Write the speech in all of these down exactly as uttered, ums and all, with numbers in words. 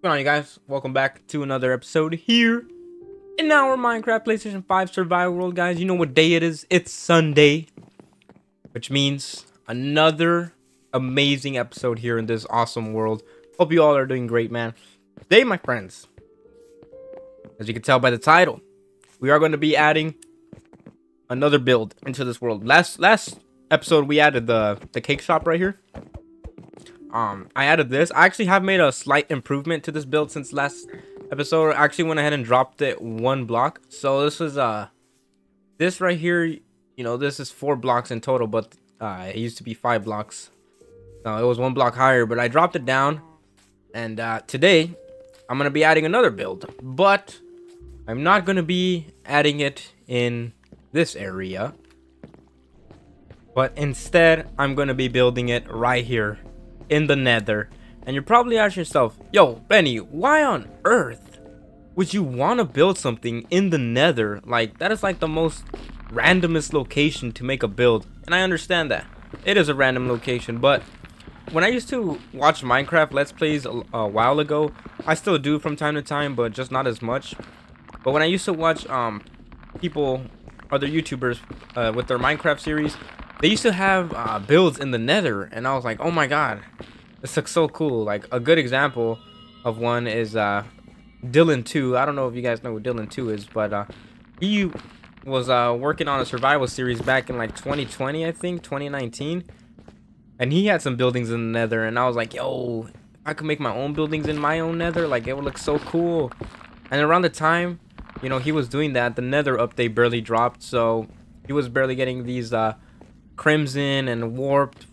What's going on, you guys? Welcome back to another episode here in our Minecraft PlayStation five Survival World, guys. You know what day it is? It's Sunday, which means another amazing episode here in this awesome world. Hope you all are doing great, man. Today, my friends, as you can tell by the title, we are going to be adding another build into this world. Last last episode, we added the the cake shop right here. Um, I added this. I actually have made a slight improvement to this build since last episode. I actually went ahead and dropped it one block. So this is uh, this right here. You know, this is four blocks in total, but uh, it used to be five blocks. No, it was one block higher, but I dropped it down. And uh, today, I'm gonna be adding another build, but I'm not gonna be adding it in this area. But instead, I'm gonna be building it right here in the Nether. And you're probably asking yourself, yo, Benny, why on earth would you want to build something in the Nether? Like, that is like the most randomest location to make a build, and I understand that it is a random location. But when I used to watch Minecraft Let's Plays a, a while ago, I still do from time to time, but just not as much. But when I used to watch um people, other YouTubers, uh, with their Minecraft series, they used to have uh, builds in the Nether, and I was like, oh my god, this looks so cool. Like, a good example of one is uh, Dylan two. I don't know if you guys know who Dylan two is, but uh, he was uh, working on a survival series back in like twenty twenty, I think, twenty nineteen. And he had some buildings in the Nether, and I was like, yo, I could make my own buildings in my own Nether. Like, it would look so cool. And around the time, you know, he was doing that, the Nether update barely dropped, so he was barely getting these uh, crimson and warped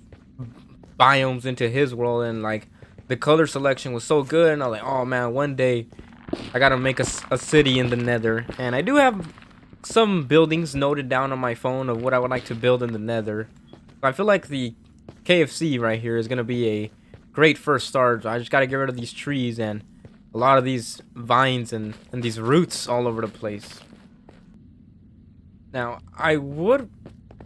biomes into his world, and like the color selection was so good, and I was like, oh man, one day I gotta make a, a city in the Nether. And I do have some buildings noted down on my phone of what I would like to build in the Nether. I feel like the K F C right here is gonna be a great first start. I just gotta get rid of these trees and a lot of these vines and and these roots all over the place. Now I would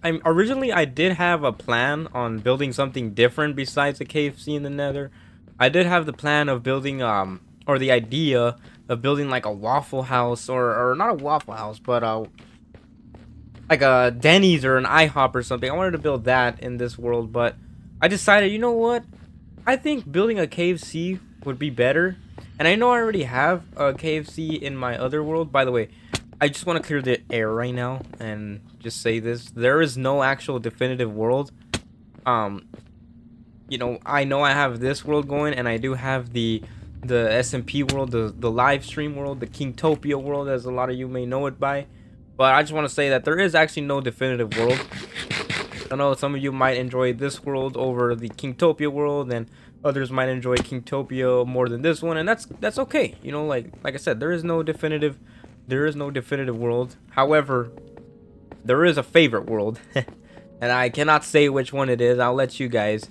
I'm, originally, I did have a plan on building something different besides the K F C in the Nether. I did have the plan of building, um, or the idea of building like a Waffle House, or, or not a Waffle House, but uh, like a Denny's or an IHOP or something. I wanted to build that in this world, but I decided, you know what? I think building a K F C would be better. And I know I already have a K F C in my other world. By the way, I just want to clear the air right now and just say this. There is no actual definitive world. Um, you know, I know I have this world going, and I do have the the S M P world, the, the live stream world, the Kingtopia world, as a lot of you may know it by. But I just want to say that there is actually no definitive world. I know some of you might enjoy this world over the Kingtopia world, and others might enjoy Kingtopia more than this one, and that's that's okay. You know, like like I said, there is no definitive there is no definitive world. However, there is a favorite world, and I cannot say which one it is. I'll let you guys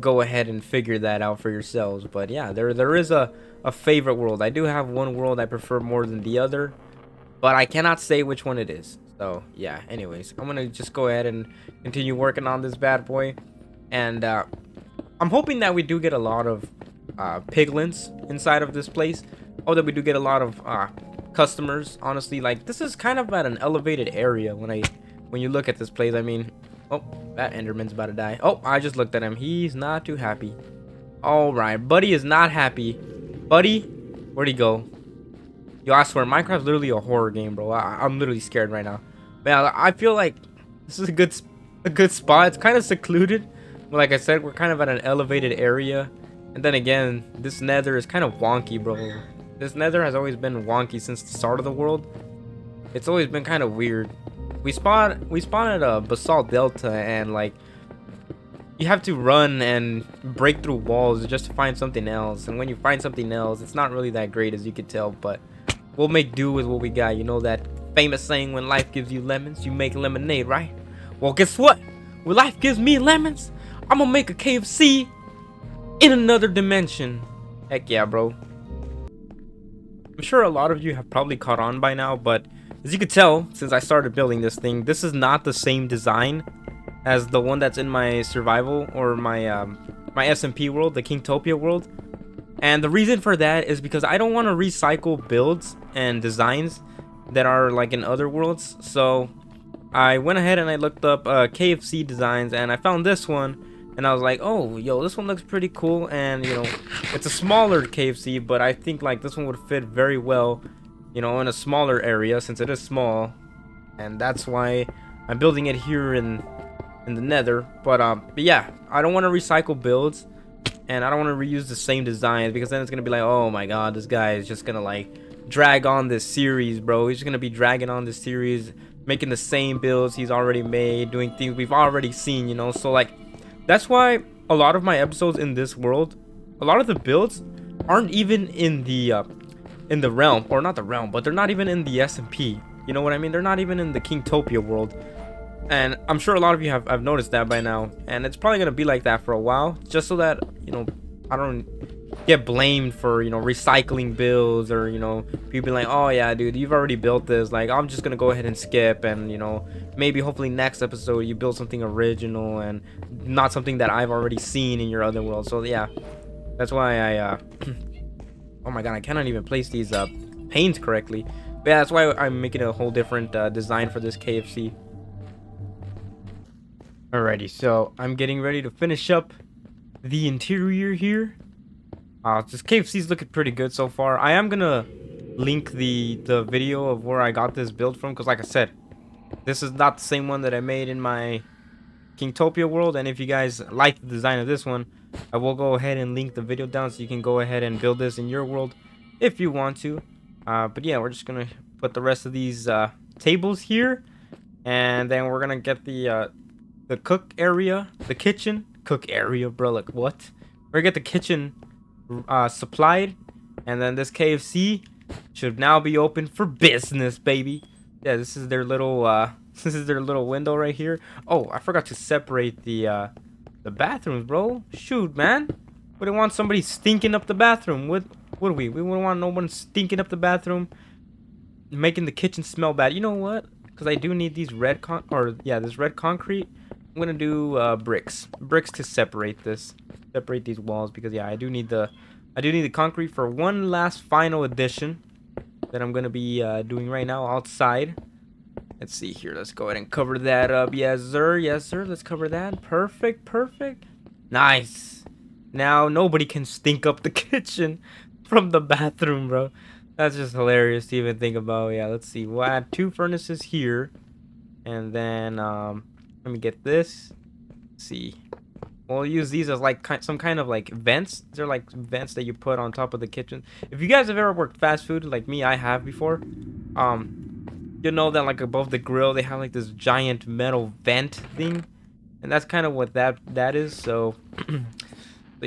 go ahead and figure that out for yourselves. But yeah, there there is a, a favorite world. I do have one world I prefer more than the other, but I cannot say which one it is. So yeah, anyways, I'm gonna just go ahead and continue working on this bad boy. And uh, I'm hoping that we do get a lot of uh, piglins inside of this place, or that we do get a lot of uh, customers. Honestly, like, this is kind of at an elevated area when I when you look at this place. I mean, oh, that Enderman's about to die. Oh, I just looked at him. He's not too happy. All right, buddy is not happy. Buddy, where'd he go? Yo, I swear, Minecraft's literally a horror game, bro. I, I'm literally scared right now. Man, I feel like this is a good a good spot. It's kind of secluded, but like I said, we're kind of at an elevated area. And then again, this Nether is kind of wonky, bro. This Nether has always been wonky since the start of the world. It's always been kind of weird. We spawn, we spawned at a basalt delta, and like, you have to run and break through walls just to find something else. And when you find something else, it's not really that great, as you could tell. But we'll make do with what we got. You know that famous saying, when life gives you lemons, you make lemonade, right? Well, guess what? When life gives me lemons, I'm gonna make a K F C in another dimension. Heck yeah, bro. I'm sure a lot of you have probably caught on by now, but as you can tell, since I started building this thing, this is not the same design as the one that's in my survival, or my um, my S M P world, the Kingtopia world. And the reason for that is because I don't want to recycle builds and designs that are like in other worlds. So I went ahead and I looked up uh, K F C designs, and I found this one, and I was like, oh, yo, this one looks pretty cool. And, you know, it's a smaller K F C, but I think like this one would fit very well, you know, in a smaller area since it is small. And that's why I'm building it here in in the Nether. But um, but yeah, I don't want to recycle builds, and I don't want to reuse the same designs, because then it's gonna be like, oh my god, this guy is just gonna like drag on this series, bro. He's just gonna be dragging on this series, making the same builds he's already made, doing things we've already seen, you know. So like, that's why a lot of my episodes in this world, a lot of the builds aren't even in the uh, in the realm, or not the realm, but they're not even in the S M P. You know what I mean? They're not even in the Kingtopia world. And I'm sure a lot of you have I've noticed that by now. And it's probably going to be like that for a while. Just so that, you know, I don't get blamed for, you know, recycling builds. Or, you know, people like, oh yeah, dude, you've already built this. Like, I'm just going to go ahead and skip. And, you know, maybe hopefully next episode you build something original. And not something that I've already seen in your other world. So, yeah. That's why I, uh... oh my god, I cannot even place these uh, panes correctly. But yeah, that's why I'm making a whole different uh, design for this K F C. Alrighty, so I'm getting ready to finish up the interior here. Uh, this K F C's looking pretty good so far. I am gonna link the, the video of where I got this build from, because like I said, this is not the same one that I made in my Kingtopia world. And if you guys like the design of this one, I will go ahead and link the video down so you can go ahead and build this in your world if you want to. Uh, but yeah, we're just gonna put the rest of these uh, tables here, and then we're gonna get the uh, the cook area, the kitchen cook area, bro. Like what? We're gonna get the kitchen uh, supplied, and then this K F C should now be open for business, baby. Yeah, this is their little uh, this is their little window right here. Oh, I forgot to separate the uh, the bathrooms, bro. Shoot, man. We don't want somebody stinking up the bathroom. What? What are we? We wouldn't want no one stinking up the bathroom, making the kitchen smell bad. You know what? Because I do need these red con or yeah, this red concrete. I'm gonna do uh, bricks, bricks to separate this, separate these walls, because yeah, I do need the, I do need the concrete for one last final addition that I'm gonna be uh, doing right now outside. Let's see here. Let's go ahead and cover that up. Yes, sir. Yes, sir. Let's cover that. Perfect. Perfect. Nice. Now nobody can stink up the kitchen from the bathroom, bro. That's just hilarious to even think about. Yeah, let's see. We'll add two furnaces here, and then um let me get this. Let's see, we'll use these as like some kind of like vents. They're like vents that you put on top of the kitchen. If you guys have ever worked fast food like me, I have before, um you know that like above the grill they have like this giant metal vent thing, and that's kind of what that that is. So but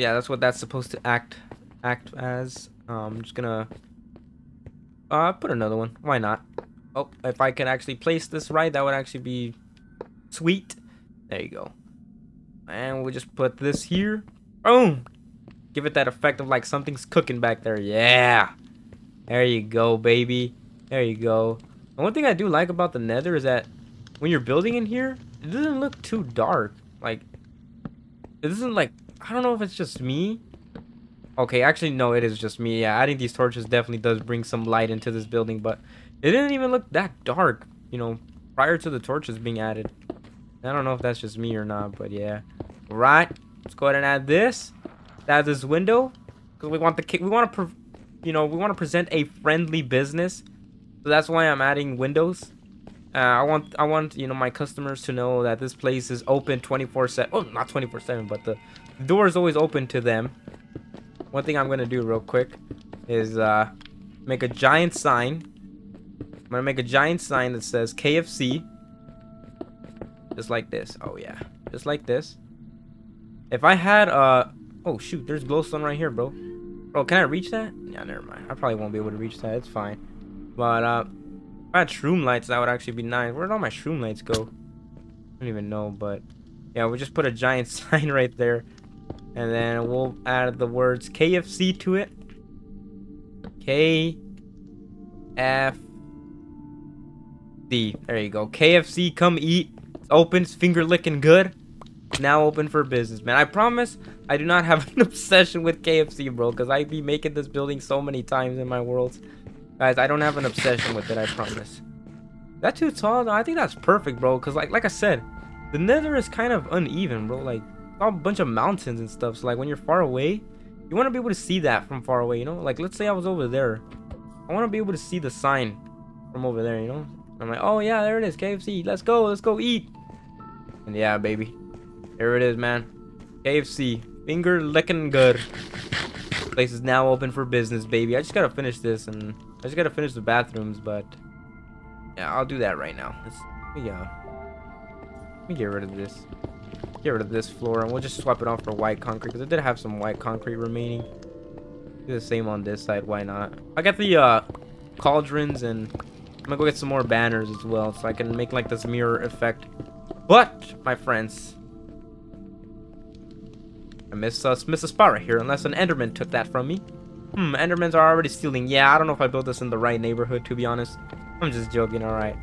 yeah, that's what that's supposed to act act as. Um, I'm just gonna uh, put another one. Why not? Oh, if I can actually place this right, that would actually be sweet. There you go. And we'll just put this here. Boom! Give it that effect of like something's cooking back there. Yeah! There you go, baby. There you go. And one thing I do like about the Nether is that when you're building in here, it doesn't look too dark. Like, it doesn't like, I don't know if it's just me. Okay, actually, no, it is just me. Yeah, adding these torches definitely does bring some light into this building, but it didn't even look that dark, you know, prior to the torches being added. I don't know if that's just me or not, but yeah. All right, let's go ahead and add this. Let's add this window, because we want the we want to, you know, we want to present a friendly business, so that's why I'm adding windows. Uh, I want, I want, you know, my customers to know that this place is open twenty-four seven. Oh, not twenty-four seven, but the door is always open to them. One thing I'm gonna do real quick is uh, make a giant sign. I'm gonna make a giant sign that says K F C, just like this. Oh yeah, just like this. If I had uh, oh shoot, there's glowstone right here, bro. Bro, can I reach that? Yeah, never mind. I probably won't be able to reach that. It's fine. But uh, if I had shroom lights, that would actually be nice. Where'd all my shroom lights go? I don't even know. But yeah, we'll just put a giant sign right there. And then we'll add the words K F C to it. K F C. There you go. K F C, come eat. It's open. It's finger licking good. now open for business, man. I promise I do not have an obsession with K F C, bro, because I be making this building so many times in my worlds. Guys, I don't have an obsession with it, I promise. That too tall? No, I think that's perfect, bro, because like like I said, the Nether is kind of uneven, bro. Like, a bunch of mountains and stuff, so like when you're far away, you want to be able to see that from far away, you know? Like, let's say I was over there. I want to be able to see the sign from over there, you know? I'm like, oh yeah, there it is, K F C. Let's go, let's go eat. And yeah, baby. Here it is, man. K F C. Finger licking good. Place is now open for business, baby. I just gotta finish this, and I just gotta finish the bathrooms, but yeah, I'll do that right now. Let's, yeah. Let me get rid of this. Get rid of this floor, and we'll just swap it off for white concrete, because I did have some white concrete remaining. Do the same on this side, why not? I got the uh, cauldrons, and I'm gonna go get some more banners as well, so I can make like this mirror effect. But, my friends, I miss, uh, miss a spot right here, unless an Enderman took that from me. Hmm, Endermans are already stealing. Yeah, I don't know if I built this in the right neighborhood, to be honest. I'm just joking, alright.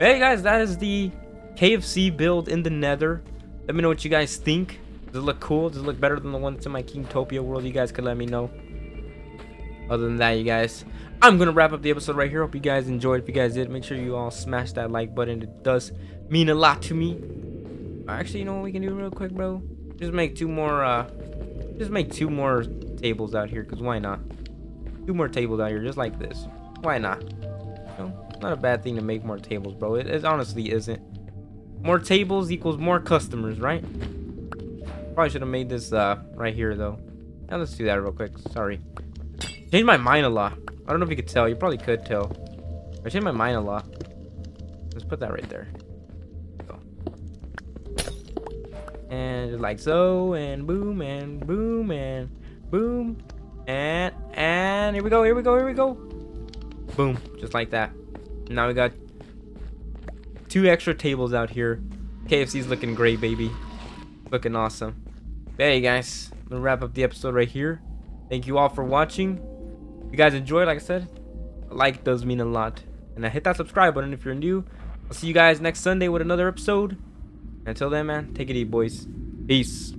Hey guys, that is the K F C build in the Nether. Let me know what you guys think. Does it look cool? Does it look better than the one that's in my Kingtopia world? You guys could let me know. Other than that, you guys, I'm gonna wrap up the episode right here. Hope you guys enjoyed. If you guys did, make sure you all smash that like button. It does mean a lot to me. Actually, you know what we can do real quick, bro? Just make two more, uh, just make two more tables out here, because why not? Two more tables out here, just like this. Why not? You know, not a bad thing to make more tables, bro. It, it honestly isn't. More tables equals more customers, right? Probably should have made this, uh, right here, though. Now let's do that real quick. Sorry. Changed my mind a lot. I don't know if you could tell. You probably could tell. I changed my mind a lot. Let's put that right there. So. And just like so, and boom, and boom, and boom, and and here we go, here we go, here we go. Boom, just like that. Now we got two extra tables out here. K F C's looking great, baby. Looking awesome. Hey guys, I'm gonna wrap up the episode right here. Thank you all for watching. If you guys enjoyed, like I said, a like does mean a lot. And hit that subscribe button if you're new. I'll see you guys next Sunday with another episode. Until then, man, take it easy, boys. Peace.